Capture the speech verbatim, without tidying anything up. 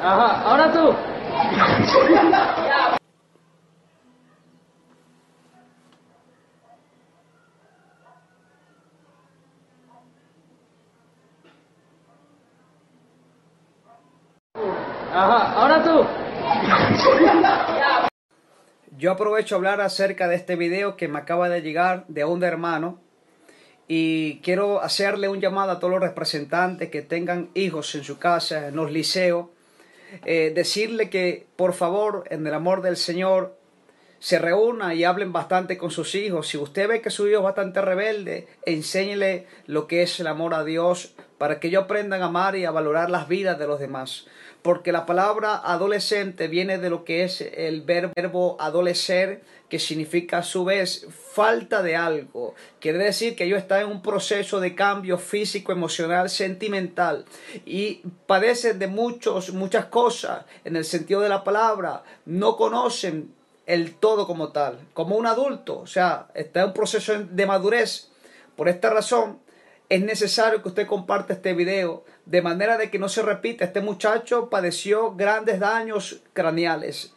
Ajá, ahora tú. Ajá, ahora tú. Yo aprovecho a hablar acerca de este video que me acaba de llegar de Onda Hermano, y quiero hacerle un llamado a todos los representantes que tengan hijos en su casa, en los liceos, eh, decirle que por favor, en el amor del Señor, se reúna y hablen bastante con sus hijos. Si usted ve que su hijo es bastante rebelde, enséñele lo que es el amor a Dios, para que ellos aprendan a amar y a valorar las vidas de los demás. Porque la palabra adolescente viene de lo que es el verbo adolecer, que significa a su vez falta de algo. Quiere decir que yo estoy en un proceso de cambio físico, emocional, sentimental, y padecen de muchos, muchas cosas en el sentido de la palabra. No conocen el todo como tal, como un adulto. O sea, está en un proceso de madurez. Por esta razón, es necesario que usted comparte este video, de manera de que no se repita. Este muchacho padeció grandes daños craneales.